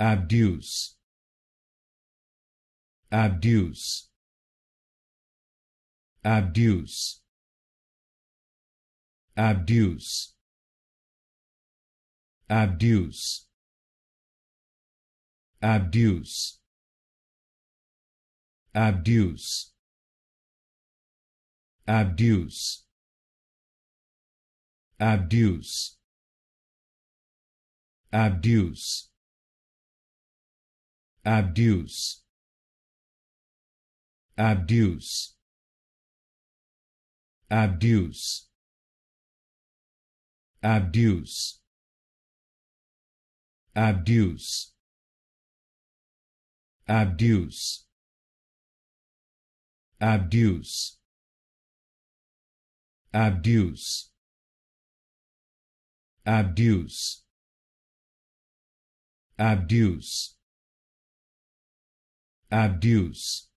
Abduce. Abduce. Abduce. Abduce. Abduce. Abduce. Abduce. Abduce. Abduce. Abduce. Abduce. Abduce. Abduce. Abduce. Abduce. Abduce. Abduce. Abduce. Abduce. Abduce. Abduce.